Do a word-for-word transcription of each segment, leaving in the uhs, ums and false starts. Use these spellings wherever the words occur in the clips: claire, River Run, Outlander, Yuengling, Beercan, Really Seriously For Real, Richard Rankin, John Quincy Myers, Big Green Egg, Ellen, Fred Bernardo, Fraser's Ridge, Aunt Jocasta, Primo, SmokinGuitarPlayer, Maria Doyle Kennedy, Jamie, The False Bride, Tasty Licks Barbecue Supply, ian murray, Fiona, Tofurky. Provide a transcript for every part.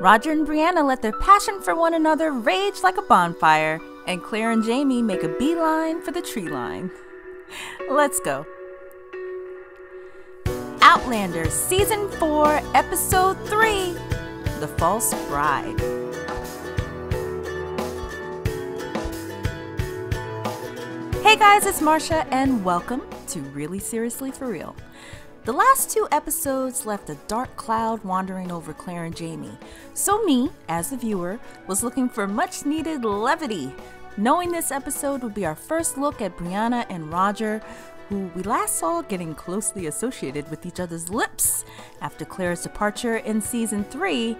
Roger and Brianna let their passion for one another rage like a bonfire, and Claire and Jamie make a beeline for the tree line. Let's go. Outlander Season four, Episode three, The False Bride. Hey guys, it's Marsha, and welcome to Really Seriously For Real. The last two episodes left a dark cloud wandering over Claire and Jamie, so me, as the viewer, was looking for much needed levity, knowing this episode would be our first look at Brianna and Roger, who we last saw getting closely associated with each other's lips after Claire's departure in Season three,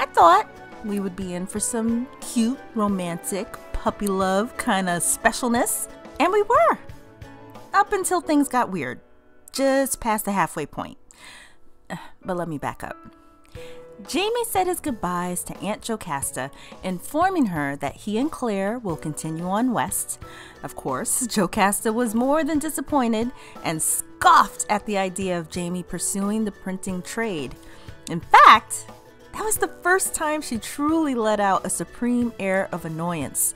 I thought we would be in for some cute, romantic, puppy love kind of specialness, and we were, up until things got weird, just past the halfway point. But let me back up. Jamie said his goodbyes to Aunt Jocasta, informing her that he and Claire will continue on west. Of course, Jocasta was more than disappointed and scoffed at the idea of Jamie pursuing the printing trade. In fact, that was the first time she truly let out a supreme air of annoyance.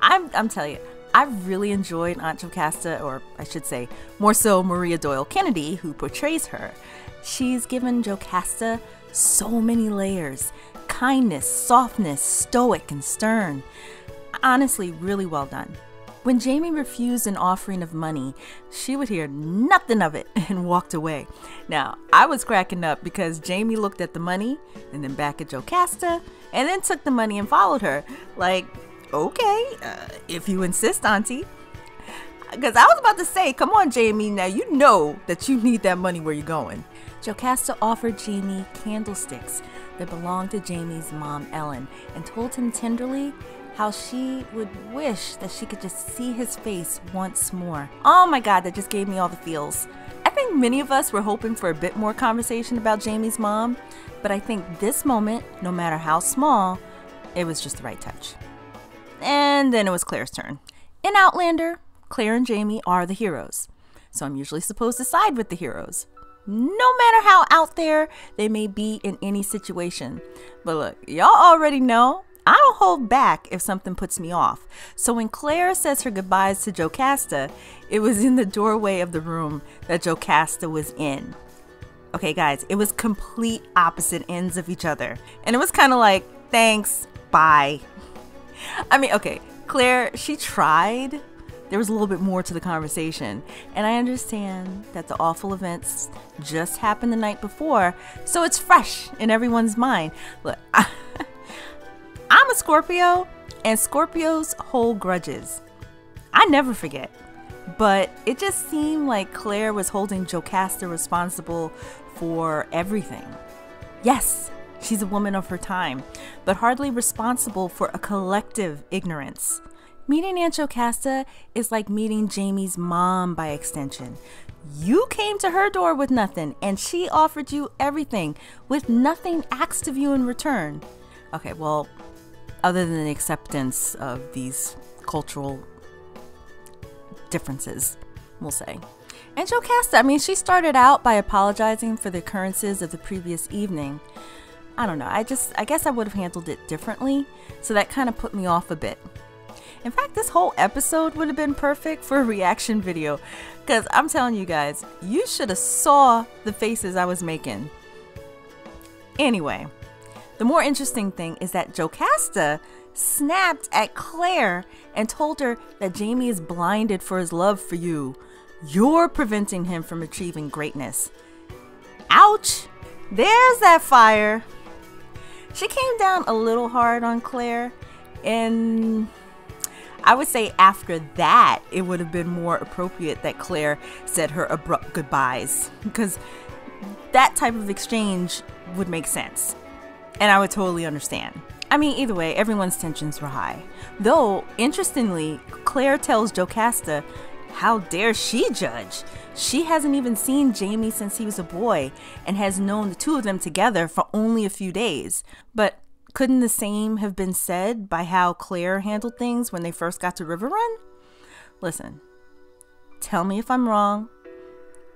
I'm, I'm telling you, I really enjoyed Aunt Jocasta, or I should say, more so Maria Doyle Kennedy, who portrays her. She's given Jocasta so many layers: kindness, softness, stoic, and stern. Honestly, really well done. When Jamie refused an offering of money, she would hear nothing of it and walked away. Now, I was cracking up because Jamie looked at the money and then back at Jocasta and then took the money and followed her. Like, okay, uh, if you insist, Auntie. Because I was about to say, come on, Jamie, now you know that you need that money where you're going. Jocasta offered Jamie candlesticks that belonged to Jamie's mom, Ellen, and told him tenderly how she would wish that she could just see his face once more. Oh my God, that just gave me all the feels. I think many of us were hoping for a bit more conversation about Jamie's mom, but I think this moment, no matter how small, it was just the right touch. And then it was Claire's turn. In Outlander, Claire and Jamie are the heroes, so I'm usually supposed to side with the heroes, no matter how out there they may be in any situation. But look, y'all already know I don't hold back if something puts me off. So when Claire says her goodbyes to Jocasta, it was in the doorway of the room that Jocasta was in. Okay guys, it was complete opposite ends of each other, and it was kind of like, thanks, bye. I mean, okay, Claire, she tried. There was a little bit more to the conversation, and I understand that the awful events just happened the night before, so it's fresh in everyone's mind. Look, I, I'm a Scorpio, and Scorpios hold grudges. I never forget, but it just seemed like Claire was holding Jocasta responsible for everything. Yes, she's a woman of her time, but hardly responsible for a collective ignorance. Meeting Aunt Jocasta is like meeting Jamie's mom by extension. You came to her door with nothing, and she offered you everything with nothing asked of you in return. Okay, well, other than the acceptance of these cultural differences, we'll say. Aunt Jocasta, I mean, she started out by apologizing for the occurrences of the previous evening. I don't know, I just, I guess I would have handled it differently, so that kind of put me off a bit. In fact, this whole episode would have been perfect for a reaction video, because I'm telling you guys, you should have saw the faces I was making. Anyway, the more interesting thing is that Jocasta snapped at Claire and told her that Jamie is blinded for his love for you. You're preventing him from achieving greatness. Ouch! There's that fire. She came down a little hard on Claire, and I would say after that, it would have been more appropriate that Claire said her abrupt goodbyes, because that type of exchange would make sense, and I would totally understand. I mean, either way, everyone's tensions were high. Though, interestingly, Claire tells Jocasta, how dare she judge? She hasn't even seen Jamie since he was a boy and has known the two of them together for only a few days. But couldn't the same have been said by how Claire handled things when they first got to River Run? Listen, tell me if I'm wrong.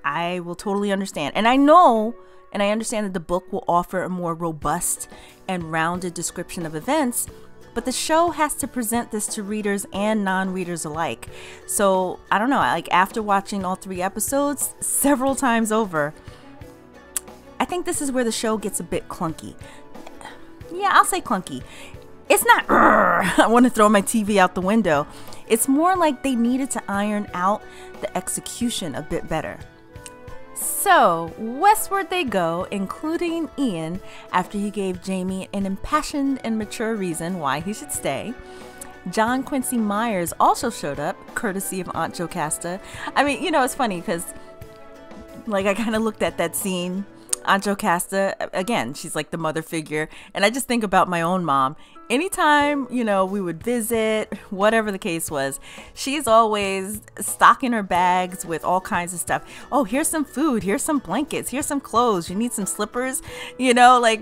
I will totally understand. And I know and I understand that the book will offer a more robust and rounded description of events, but the show has to present this to readers and non-readers alike. So I don't know, like after watching all three episodes several times over, I think this is where the show gets a bit clunky. Yeah, I'll say clunky. It's not, I want to throw my T V out the window. It's more like they needed to iron out the execution a bit better. So, westward they go, including Ian, after he gave Jamie an impassioned and mature reason why he should stay. John Quincy Myers also showed up, courtesy of Aunt Jocasta. I mean, you know, it's funny because, like, I kind of looked at that scene. Aunt Jocasta, again, she's like the mother figure. And I just think about my own mom. Anytime, you know, we would visit, whatever the case was, she's always stocking her bags with all kinds of stuff. Oh, here's some food. Here's some blankets. Here's some clothes. You need some slippers. You know, like,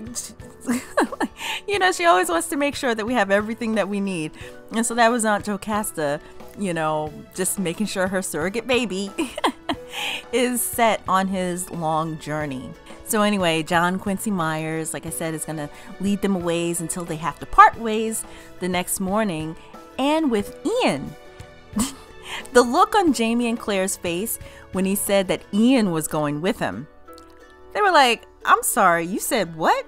you know, she always wants to make sure that we have everything that we need. And so that was Aunt Jocasta, you know, just making sure her surrogate baby is set on his long journey. So anyway, John Quincy Myers, like I said, is going to lead them a ways until they have to part ways the next morning. And with Ian, the look on Jamie and Claire's face when he said that Ian was going with him. They were like, I'm sorry, you said what?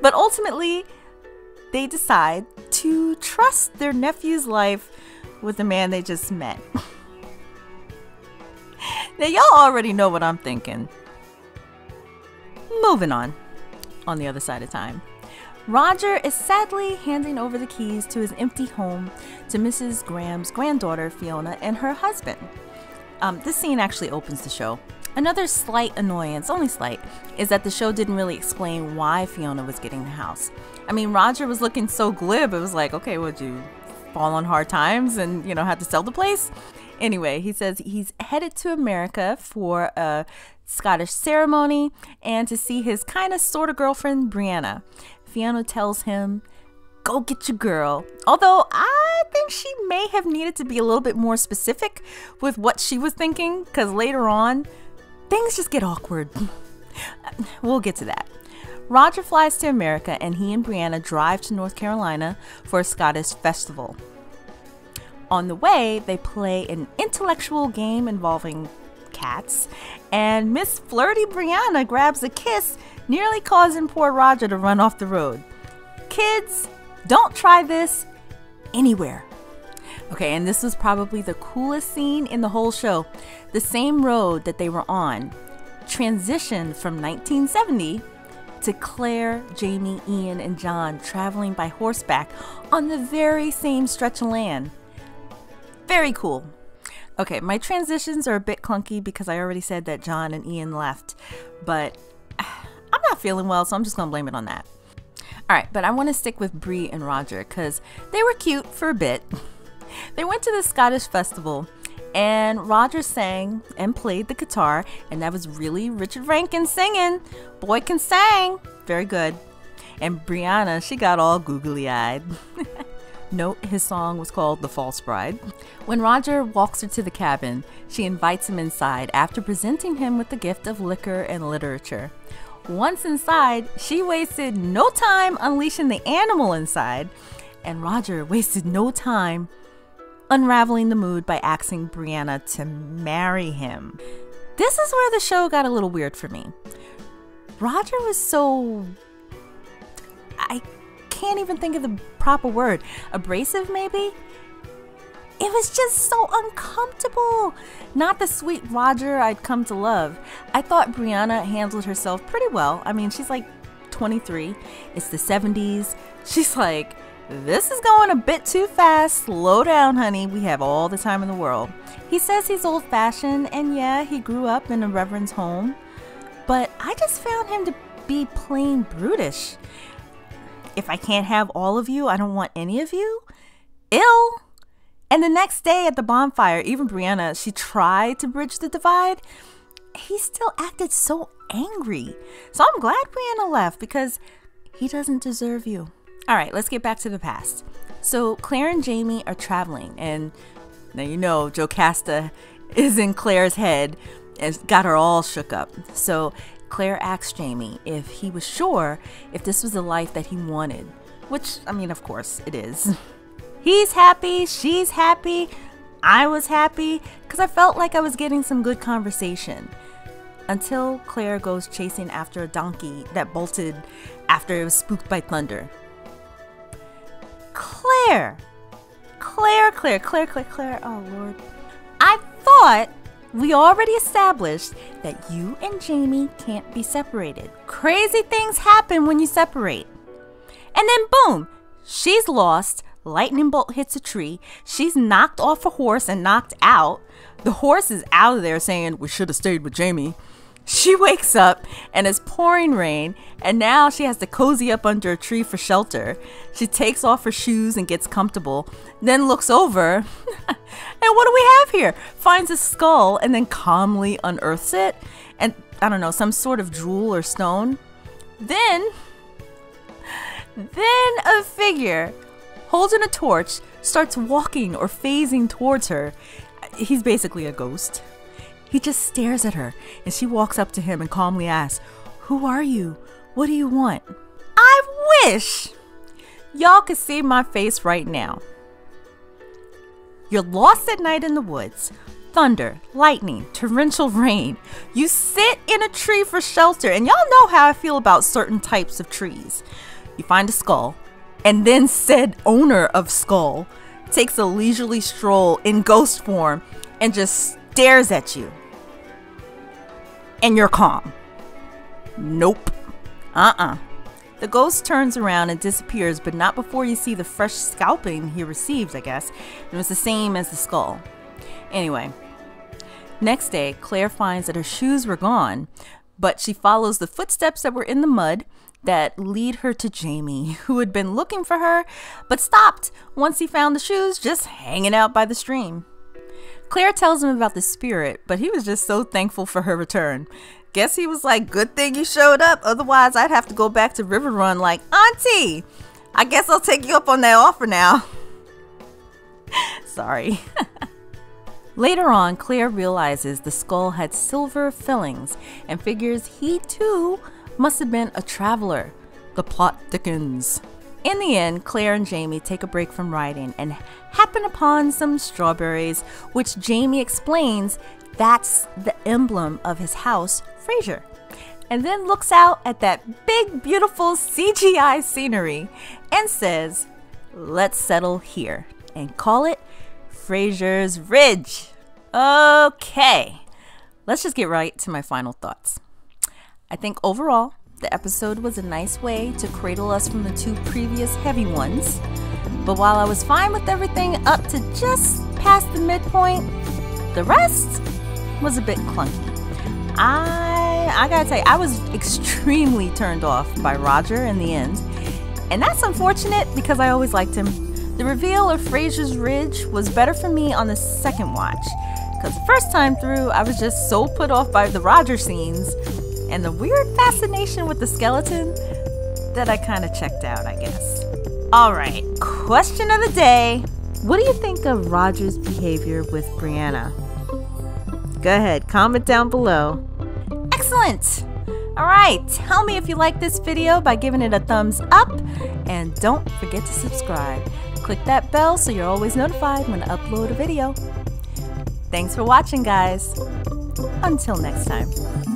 But ultimately, they decide to trust their nephew's life with the man they just met. Now, y'all already know what I'm thinking. Moving on, on the other side of time, Roger is sadly handing over the keys to his empty home to Missus Graham's granddaughter, Fiona, and her husband. Um, this scene actually opens the show. Another slight annoyance, only slight, is that the show didn't really explain why Fiona was getting the house. I mean, Roger was looking so glib, it was like, okay, would you fall on hard times and, you know, had to sell the place? Anyway, he says he's headed to America for a Scottish ceremony and to see his kind of sort of girlfriend, Brianna. Fiona tells him, go get your girl. Although I think she may have needed to be a little bit more specific with what she was thinking, because later on, things just get awkward. We'll get to that. Roger flies to America and he and Brianna drive to North Carolina for a Scottish festival. On the way, they play an intellectual game involving cats, and Miss Flirty Brianna grabs a kiss, nearly causing poor Roger to run off the road. Kids, don't try this anywhere. Okay, and this was probably the coolest scene in the whole show. The same road that they were on transitioned from nineteen seventy to Claire, Jamie, Ian, and John traveling by horseback on the very same stretch of land. Very cool. Okay, my transitions are a bit clunky because I already said that John and Ian left, but I'm not feeling well, so I'm just gonna blame it on that. All right, but I want to stick with Bree and Roger because they were cute for a bit. They went to the Scottish festival and Roger sang and played the guitar, and that was really Richard Rankin singing. Boy can sing. Very good. And Brianna, she got all googly-eyed. Note, his song was called The False Bride. When Roger walks her to the cabin, she invites him inside after presenting him with the gift of liquor and literature. Once inside, she wasted no time unleashing the animal inside, and Roger wasted no time unraveling the mood by asking Brianna to marry him. This is where the show got a little weird for me. Roger was so... I... can't even think of the proper word. Abrasive, maybe? It was just so uncomfortable. Not the sweet Roger I'd come to love. I thought Brianna handled herself pretty well. I mean, she's like twenty-three. It's the seventies. She's like, this is going a bit too fast. Slow down, honey. We have all the time in the world. He says he's old-fashioned, and yeah, he grew up in a reverend's home, but I just found him to be plain brutish. If I can't have all of you, I don't want any of you. Ill. And the next day at the bonfire, even Brianna, she tried to bridge the divide. He still acted so angry. So I'm glad Brianna left because he doesn't deserve you. All right, let's get back to the past. So Claire and Jamie are traveling. And now you know Jocasta is in Claire's head and got her all shook up. So Claire asked Jamie if he was sure if this was the life that he wanted, which, I mean, of course it is. He's happy, she's happy, I was happy, because I felt like I was getting some good conversation. Until Claire goes chasing after a donkey that bolted after it was spooked by thunder. Claire! Claire, Claire, Claire, Claire, Claire, oh Lord. I thought we already established that you and Jamie can't be separated. Crazy things happen when you separate. And then boom, she's lost. Lightning bolt hits a tree. She's knocked off a horse and knocked out. The horse is out of there saying, we should have stayed with Jamie. She wakes up and it's pouring rain, and now she has to cozy up under a tree for shelter. She takes off her shoes and gets comfortable, then looks over. And what do we have here? Finds a skull and then calmly unearths it. And I don't know, some sort of jewel or stone. Then, then a figure holding a torch starts walking or phasing towards her. He's basically a ghost. He just stares at her, and she walks up to him and calmly asks, who are you? What do you want? I wish y'all could see my face right now. You're lost at night in the woods. Thunder, lightning, torrential rain. You sit in a tree for shelter, and y'all know how I feel about certain types of trees. You find a skull, and then said owner of skull takes a leisurely stroll in ghost form and just stares at you. And you're calm. Nope. Uh-uh. The ghost turns around and disappears, but not before you see the fresh scalping he received, I guess. It was the same as the skull. Anyway, next day, Claire finds that her shoes were gone, but she follows the footsteps that were in the mud that lead her to Jamie, who had been looking for her, but stopped once he found the shoes just hanging out by the stream. Claire tells him about the spirit, but he was just so thankful for her return. Guess he was like, good thing you showed up, otherwise I'd have to go back to River Run like, Auntie, I guess I'll take you up on that offer now. Sorry. Later on, Claire realizes the skull had silver fillings and figures he too must have been a traveler. The plot thickens. In the end, Claire and Jamie take a break from riding and happen upon some strawberries, which Jamie explains that's the emblem of his house, Fraser, and then looks out at that big, beautiful C G I scenery and says, let's settle here and call it Fraser's Ridge. Okay, let's just get right to my final thoughts. I think overall, the episode was a nice way to cradle us from the two previous heavy ones. But while I was fine with everything up to just past the midpoint, the rest was a bit clunky. I, I gotta tell you, I was extremely turned off by Roger in the end. And that's unfortunate because I always liked him. The reveal of Fraser's Ridge was better for me on the second watch, because the first time through, I was just so put off by the Roger scenes and the weird fascination with the skeleton that I kind of checked out, I guess. All right, question of the day. What do you think of Roger's behavior with Brianna? Go ahead, comment down below. Excellent. All right, tell me if you like this video by giving it a thumbs up, and don't forget to subscribe. Click that bell so you're always notified when I upload a video. Thanks for watching, guys. Until next time.